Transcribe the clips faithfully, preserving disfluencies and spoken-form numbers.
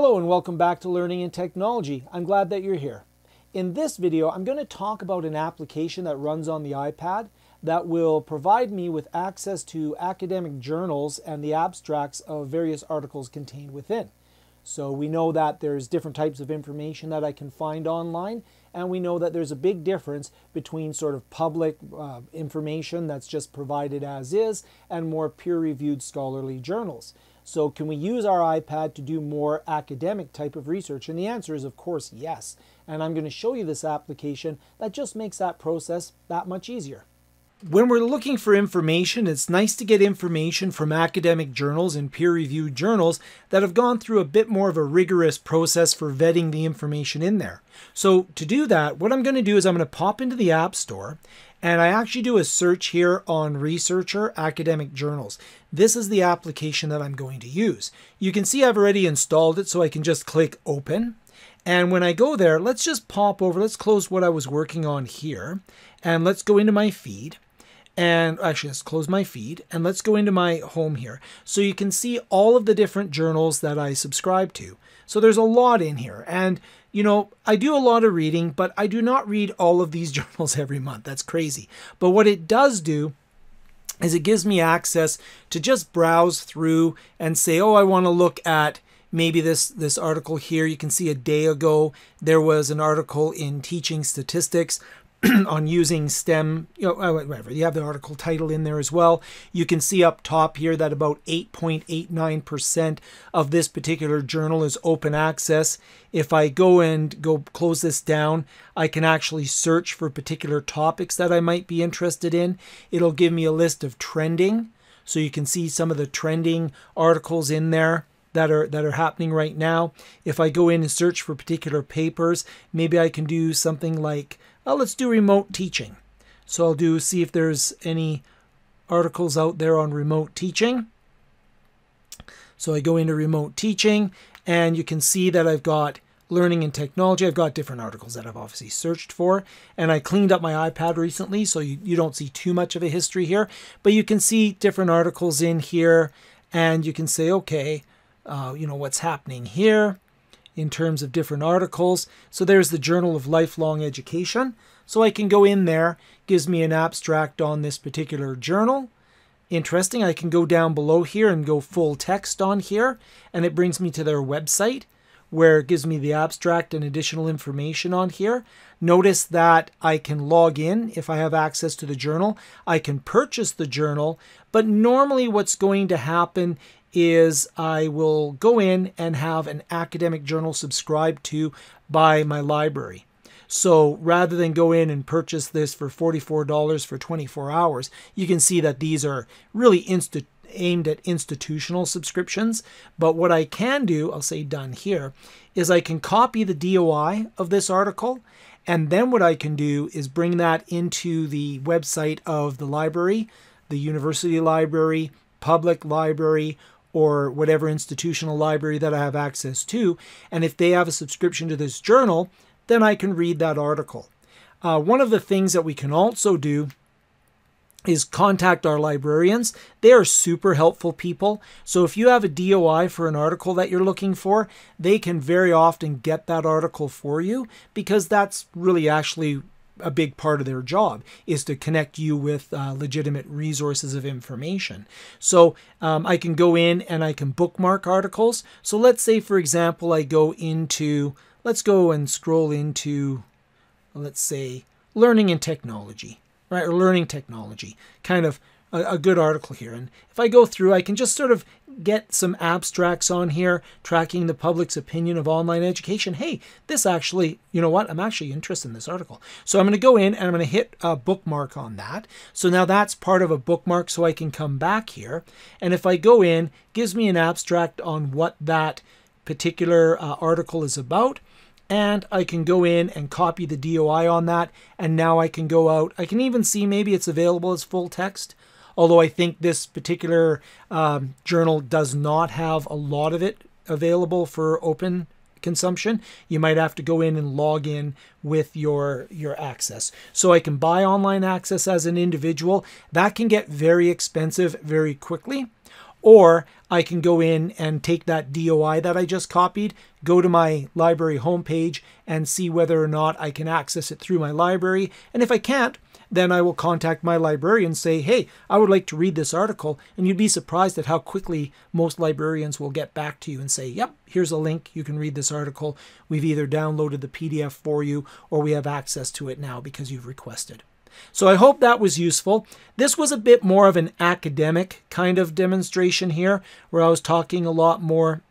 Hello and welcome back to Learning and Technology. I'm glad that you're here. In this video, I'm going to talk about an application that runs on the iPad that will provide me with access to academic journals and the abstracts of various articles contained within. So we know that there's different types of information that I can find online, and we know that there's a big difference between sort of public uh, information that's just provided as is and more peer-reviewed scholarly journals. So can we use our iPad to do more academic type of research? And the answer is, of course, yes. And I'm going to show you this application that just makes that process that much easier. When we're looking for information, it's nice to get information from academic journals and peer-reviewed journals that have gone through a bit more of a rigorous process for vetting the information in there. So to do that, what I'm going to do is I'm going to pop into the App Store, and I actually do a search here on Researcher Academic Journals. This is the application that I'm going to use. You can see I've already installed it, so I can just click Open. And when I go there, let's just pop over, let's close what I was working on here, and let's go into my feed. And actually, let's close my feed and let's go into my home here. So you can see all of the different journals that I subscribe to. So there's a lot in here. And, you know, I do a lot of reading, but I do not read all of these journals every month. That's crazy. But what it does do is it gives me access to just browse through and say, oh, I want to look at maybe this, this article here. You can see a day ago, there was an article in Teaching Statistics on using STEM, you know, whatever. You have the article title in there as well. You can see up top here that about eight point eight nine percent of this particular journal is open access. If I go and go close this down, I can actually search for particular topics that I might be interested in. It'll give me a list of trending. So you can see some of the trending articles in there that are that are happening right now. If I go in and search for particular papers, maybe I can do something like, well, let's do remote teaching. So I'll do, see if there's any articles out there on remote teaching. So I go into remote teaching, and you can see that I've got Learning and Technology. I've got different articles that I've obviously searched for, and I cleaned up my iPad recently, so you, you don't see too much of a history here, but you can see different articles in here, and you can say, okay, Uh, you know, what's happening here in terms of different articles. So there's the Journal of Lifelong Education. So I can go in there, gives me an abstract on this particular journal. Interesting. I can go down below here and go full text on here, and it brings me to their website, where it gives me the abstract and additional information on here. Notice that I can log in if I have access to the journal. I can purchase the journal, but normally what's going to happen is I will go in and have an academic journal subscribed to by my library. So rather than go in and purchase this for forty-four dollars for twenty-four hours, you can see that these are really instant aimed at institutional subscriptions. But what I can do, I'll say done here, is I can copy the D O I of this article, and then what I can do is bring that into the website of the library, the university library, public library, or whatever institutional library that I have access to. And if they have a subscription to this journal, then I can read that article. Uh, one of the things that we can also do is contact our librarians. They are super helpful people. So if you have a D O I for an article that you're looking for, they can very often get that article for you, because that's really actually a big part of their job, is to connect you with uh, legitimate resources of information. So um, I can go in and I can bookmark articles. So let's say, for example, I go into, let's go and scroll into, let's say, Learning and Technology. Right, or Learning Technology, kind of a, a good article here. And if I go through, I can just sort of get some abstracts on here, tracking the public's opinion of online education. Hey, this actually, you know what, I'm actually interested in this article. So I'm going to go in and I'm going to hit a bookmark on that. So now that's part of a bookmark, so I can come back here. And if I go in, it gives me an abstract on what that particular uh, article is about. And I can go in and copy the D O I on that, and now I can go out. I can even see maybe it's available as full text, although I think this particular um, journal does not have a lot of it available for open consumption. You might have to go in and log in with your, your access. So I can buy online access as an individual. That can get very expensive very quickly. Or I can go in and take that D O I that I just copied, go to my library homepage and see whether or not I can access it through my library. And if I can't, then I will contact my librarian and say, hey, I would like to read this article. And you'd be surprised at how quickly most librarians will get back to you and say, yep, here's a link. You can read this article. We've either downloaded the P D F for you or we have access to it now because you've requested. So I hope that was useful. This was a bit more of an academic kind of demonstration here, where I was talking a lot more.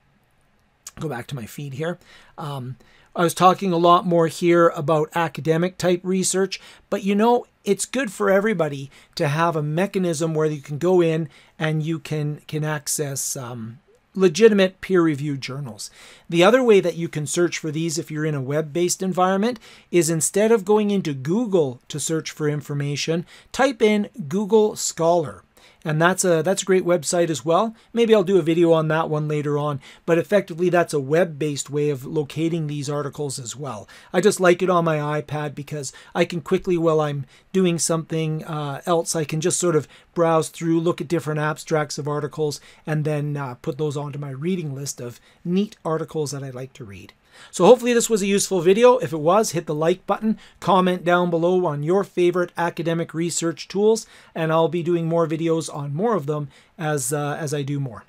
Go back to my feed here. Um, I was talking a lot more here about academic type research, but you know, it's good for everybody to have a mechanism where you can go in and you can, can access um, legitimate peer-reviewed journals. The other way that you can search for these if you're in a web-based environment is, instead of going into Google to search for information, type in Google Scholar. And that's a, that's a great website as well. Maybe I'll do a video on that one later on, but effectively that's a web-based way of locating these articles as well. I just like it on my iPad because I can quickly, while I'm doing something uh, else, I can just sort of browse through, look at different abstracts of articles, and then uh, put those onto my reading list of neat articles that I like to read. So hopefully this was a useful video. If it was, hit the like button, comment down below on your favorite academic research tools, and I'll be doing more videos on more of them as, uh, as I do more.